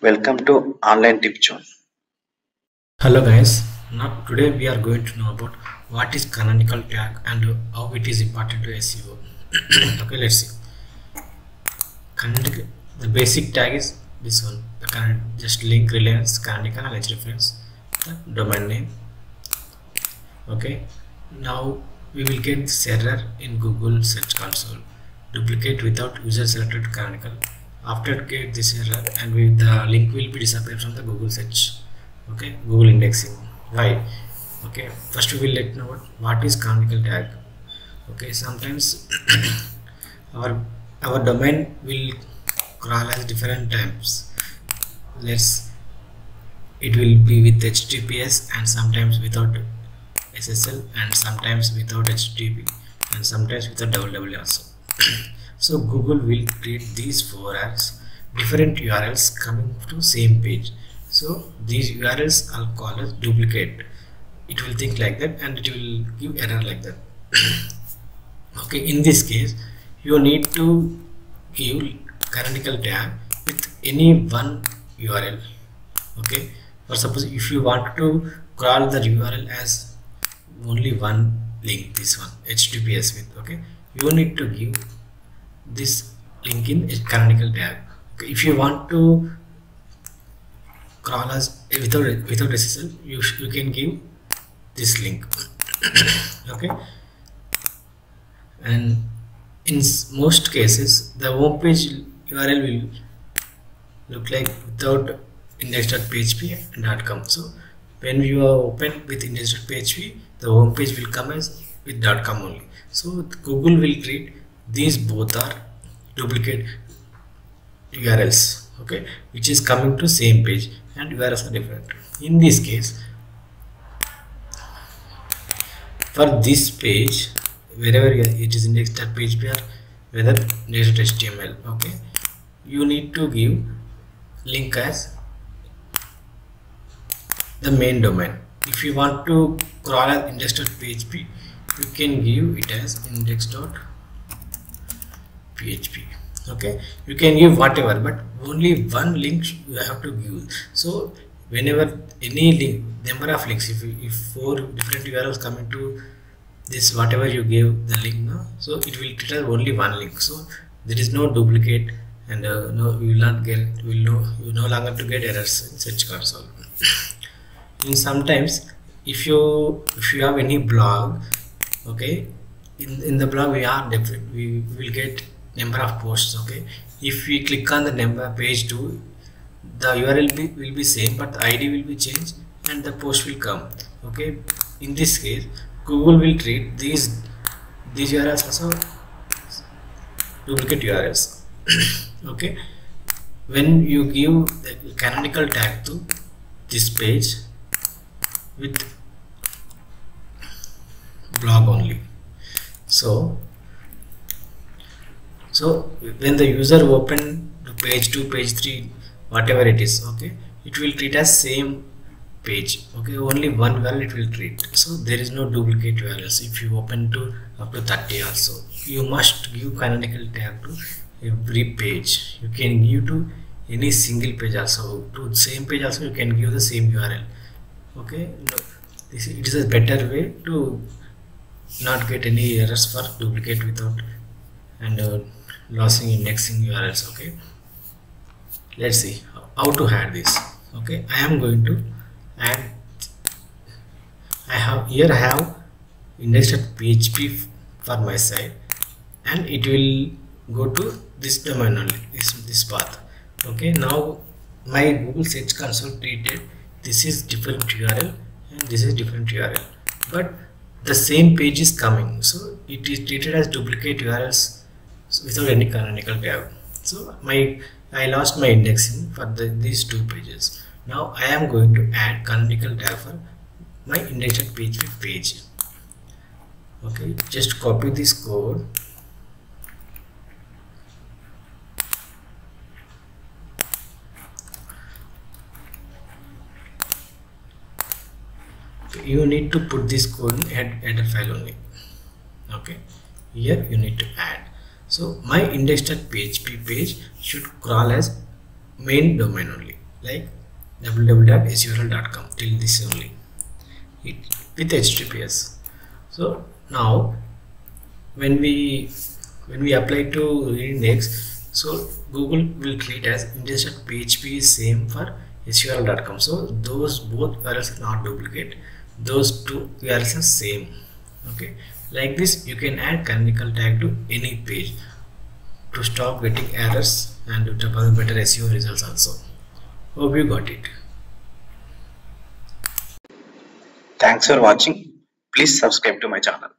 Welcome to Online Tips Zone. Hello guys, now today we are going to know about what is canonical tag and how it is important to SEO. Okay, let's see. The basic tag is this one, just link reliance, canonical, and let's reference the domain name. Okay, now we will get this error in Google Search Console. Duplicate without user selected canonical. After get this error, and the link will be disappeared from the Google search. Okay, Google indexing. Why? Okay, first we will let know what is canonical tag. Okay, sometimes our domain will crawl as different times. It will be with HTTPS and sometimes without SSL and sometimes without HTTP and sometimes without www also. So Google will create these four as different URLs coming to same page. So these URLs are called as duplicate. It will think like that and it will give error like that. Okay, in this case you need to give canonical tag with any one URL. Okay, for suppose if you want to crawl the URL as only one link, this one HTTPS with, okay, you need to give this link in a canonical tag. Okay, if you want to crawl as without SSL, you can give this link. Okay, and in most cases the home page URL will look like without index.php.com. So when you are open with index.php, the home page will come as with .com only. So Google will treat these both are duplicate URLs, okay, which is coming to same page, and URLs are different. In this case, for this page, wherever it is index.php or whether index.html, okay, you need to give link as the main domain. If you want to crawl as index.php, you can give it as index.php. okay, you can give whatever, but only one link you have to give. So whenever any link, number of links, if four different URLs come into this, whatever you gave the link, no? So it will treat as only one link. So there is no duplicate, and you no longer to get errors in Search Console. And sometimes if you have any blog, okay, in the blog we will get number of posts. Okay, if we click on the number page 2, the URL will be same, but the ID will be changed and the post will come. Okay, in this case Google will treat these URLs also duplicate URLs. Okay, when you give the canonical tag to this page with blog only, so when the user open to page 2, page 3, whatever it is, okay, it will treat as same page. Okay, only one URL it will treat. So there is no duplicate URLs. If you open to up to 30 also, you must give canonical tag to every page. You can give to any single page also, to same page also you can give the same URL. Okay, it is a better way to not get any errors for duplicate without and losing indexing URLs. Okay, let's see how to add this. Okay, I am going to add, I have index.php for my site, and it will go to this domain only, this path. Okay, now my Google Search Console treated this is different URL and this is different URL, but the same page is coming, so it is treated as duplicate URLs without any canonical tag. So I lost my indexing for these two pages. Now I am going to add canonical tag for my index.php page. Okay, just copy this code . You need to put this code in header file only. Okay, here you need to add. So my index.php page should crawl as main domain only. like www.surl.com till this only with HTTPS. So now when we apply to index, so Google will treat as index.php is same for surl.com. So those both URLs not duplicate, those two URLs are same. Okay, like this you can add canonical tag to any page to stop getting errors and to deliver better SEO results also. Hope you got it. Thanks for watching. Please subscribe to my channel.